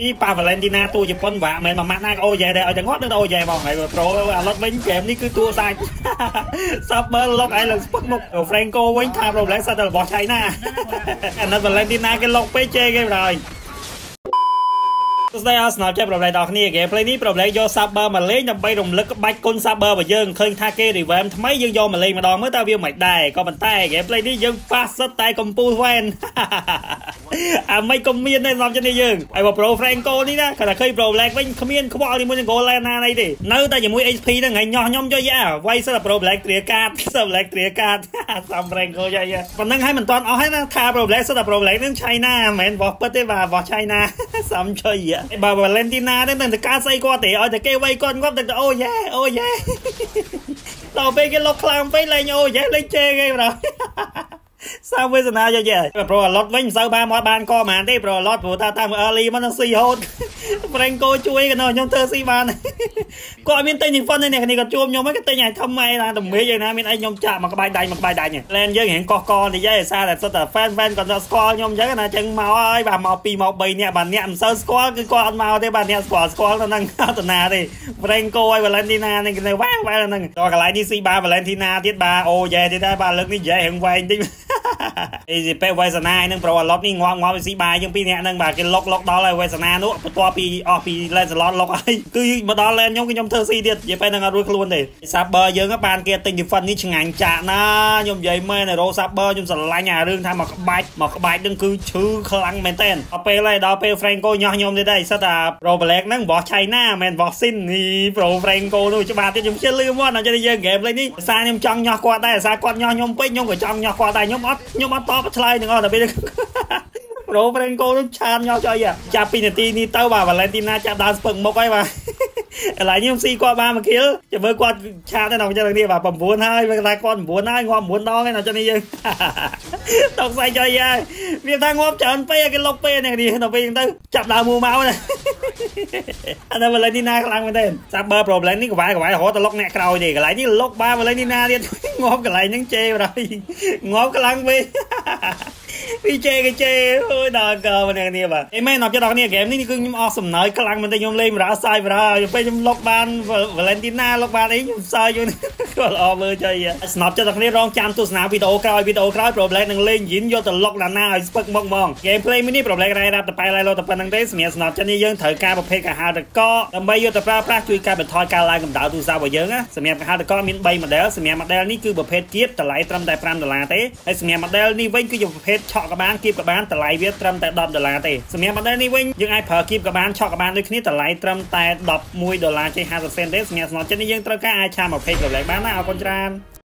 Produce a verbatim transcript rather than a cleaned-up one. อีปาเวลินดีน่าตัวญี่ปุ่นว่ะเหมือนมามาหน้าโอเยเดอจะงอดนึกโอเย่บอกไงโปรรถวิ่งเกมนี่คือตัวใส่ซับเบอร์ล็อกไอ้หลังสปอตมุกแฟรงโกวิ่งทำรวมแล้วสะเดอร์บอลชัยหน้าอันนั้นเวลินดีน่าก็ล็อกไปเจกันเลยได้อาสนับใจโปรไลดอกนี่เกมเพลนี้โปรไลโยซับเบอร์มาเล่นยังไปรวมลึกใบกุนซับเบอร์มาเยิงเคยท่าเกย์ดีเวมทำไมยังโยมาเล่นมาดองเมื่อตาวิวใหม่ได้ก็มันใต้เกมเพลนี้ยังฟาสต์ใต้กัมพูแวนอ่าไม่ก็มีในซ้อมจะได้ยิงไอ้ว่าโปรแฟรงโกนี่นะขณะเคยโปรแลกวิ่งขมิ้นเขาบอกนี่มันยังโกแลนาอะไรดินั่นแต่อย่างมวย เอช พี นั่งไงย่อย่อมย่อยไว้สำหรับโปรแลกเตรียการสำหรับแลกเตรียการสำแรงโกย่อยมันนั่งให้มันตอนเอาให้นะทาโปรแลกสำหรับโปรแลกนั่งใช้หน้าเหมือนบอกเปิดได้บ่าบอกใช้หน้าซ้ำเฉยไอ้บ่าวเลนตินานั่นแต่การใส่กอเตะเอาแต่เกย์ไว้ก่อนก็แต่โอ้ยโอ้ยต่อไปก็ล็อกคลางไปเลยโอ้ยเลยเจ๊ไงเราซาเวสนาเยอะๆโปรลอดวิ่งเซาบาหมอดบานก็มาได้โปรลอดผู้ตาตามเอลีมันต้องซีโฮดแฟรงโกช่วยกันหน่อยยอมเธอซีบานก็มีเต้นยิงฟอนเนี่ยคนนี้ก็จูมยอมไม่ก็เต้นใหญ่ทำไมล่ะแต่เมื่อยังนะมีไอ้ยอมจ่ามันก็บายได้มันบายได้เนี่ยแลนเยอะเห็นกอกอนี่เยอะซาแต่แต่แฟนแฟนก่อนจะสกอร์ยอมเยอะนะจังเมาไอ้บาหมอปีหมอใบเนี่ยบานเนี่ยมันเซอร์สกอร์ก็ก่อนเมาได้บานเนี่ยสกอร์สกอร์นั่งข้าวตนาดิแฟรงโกไอ้วาเลนตินาเนี่ยกันเลยว่างไปแล้วนั่งต่อกับไรนี่ซีบาวาเลนตินาทิดบาโอเย่ที่ได้บานเลิกนี่เยอะเห็นไวดิไอ้สิเป๊ะไวสนานั่งเพราะว่าล็อกนี่งองงอไปสีบายยังปีเนี่ยนั่งบากินล็อกล็อกดอลเลยไวสนานุตัวปีออกปีแลนสล็อตล็อกไอ้คือมาดอลแลนยงกินยมเธอซีเดียดอย่าไปนั่งอารมณ์ครวนเลยซับเบอร์เยอะก็ปานเกียร์ติงอยู่ฟันนี่ฉงางจ่านะยมใหญ่เมื่อในโรซับเบอร์ยมสั่นลายหนาเรื่องทำหมอกใบหมอกใบนั่งคือชื่อคลังเมนเทนเอาไปเลยดอเปแฟรงโกยยมได้ได้สตาร์โรเบล็กนั่งบอชัยหน้าแมนบอสินนี่โปรแฟรงโกดูจะมาที่ยมเชื่อลืมว่าเราจะได้เยอะเกมเลยนี่ซายมจังยอกว่าได้ซากว่ายมไปยมกับจังยอกว่าได้ยมอัดยมอัดต่อไปเลยหนึ่งอ่ะแต่ไปเลยโรเบรนโกรุ่นชามยาวจอยอ่ะจับปีนาทีนี่เต้าบ่าวอะไรตีน่าจับดาวสเปิร์มมกไว้มาอะไรนี่มันซีกว่าบ้ามาเคี้ยวจะเบิกกว่าชาแน่นอนจะต้องนี่แบบผมบวนให้เวลาก้อนบวนให้ความบวนน้องให้หน่อยจะนี่ยังตกใส่จอยอ่ะเรียบทางงบเฉินไปกันลบไปเนี่ยดีเราไปยังต้องจับดาวมูเมาเลยอันนั้นอะไรนี่น่ากลางไม่ได้จับเบอร์โปรแลนด์นี่ก็ไหวก็ไหวโหตะลกแน่เกลาดิอะไรนี่ลกบ้าอะไรนี่น่าเรียนงบกับอะไรนั่งเจอะไรงบกำลังไปพี่เจก็เจโอ้ยดอกเกอมันอย่างนี้ป่ะไอ้แม่นอกจากดอกนี้เกมนี่นี่คือยมออกสมน้อยกลางมันจะยมเล่มราสายราอยู่ไปยมล็อกบานวาเลนติน่าล็อกบานไอ้ยมซายอยู่นี่ก็ออกเลยใจอ่ะสนับจากดอกนี้รองจามตัวสนามวิดีโอกรอยวิดีโอกรอยโปรแบล็กนั่งเล่นยินโยตล็อกหน้าไอ้สปักมองมองเกมเพลย์มินิโปรแบล็กรายรับแต่ไปรายเราแต่เป็นนังเดสเมียสนับจากนี้ยังเถิดการประเภทกับฮาร์ดก็ทำใบโยตปลาปลาช่วยการเป็นทอยการลายกับดาวตัวซาบะเยอะนะสเมียกับฮาร์ดก็มินใบมาเดลสเมียมาเดลนี่คือประเภทเกียบแต่ไหลตรำแต่ปรำแต่ลาเต้ไอ้สเมียมาเดลนี่เว้นคืออยู่ประเภทชอบกับบ้านกีบกับบ้านแต่ไหลเวียดตรำแต่ดอมดอลลาร์เตะสมัยมาได้นี่เว้ยยังไงเผลอกีบกับบ้านชอบกับบ้านด้วยนี้แต่ไหลตรำแต่ดอมมวยดอลลาร์ใจห้าสิบเซนเดสเมียสนอเจนี่ยังตระก้าอาชาหมอกเพลกับแหลกบ้านน่าเอาคนจาน